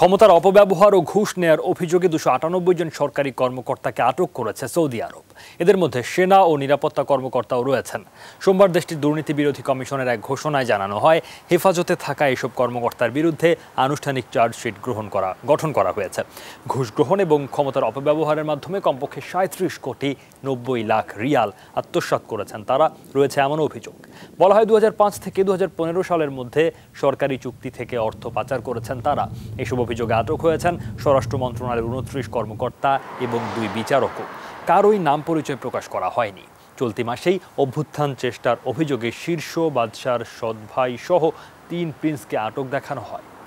ক্ষমতার অপব্যবহার ও ঘুষ নেয়ার অভিযোগে ২৯৮ জন সরকারি কর্মকর্তাকে আটক করেছে সৌদি আরব। এদের মধ্যে সেনা ও নিরাপত্তা কর্মকর্তাও রয়েছেন। সোমবার দেশটির দুর্নীতি বিরোধী কমিশনের এক ঘোষণায় জানানো হয়, হেফাজতে থাকা এসব কর্মকর্তার বিরুদ্ধে আনুষ্ঠানিক চার্জশিট গঠন করা হয়েছে। ঘুষ গ্রহণ এবং ক্ষমতার অপব্যবহারের মাধ্যমে কমপক্ষে ৩৭ কোটি ৯০ লাখ রিয়াল আত্মসাৎ করেছেন তারা, রয়েছে এমন অভিযোগ। বলা হয় ২০০৫ থেকে ২০১৫ সালের মধ্যে সরকারি চুক্তি থেকে অর্থ পাচার করেছেন তারা। এসব অভিযোগে আটক হয়েছেন স্বরাষ্ট্র মন্ত্রণালয়ের ২৯ কর্মকর্তা এবং ২ বিচারকও। কারোই নাম পরিচয় প্রকাশ করা হয়নি। চলতি মাসেই অভ্যুত্থান চেষ্টার অভিযোগে শীর্ষ বাদশার সৎ ভাই সহ ৩ প্রিন্সকে আটক দেখানো হয়।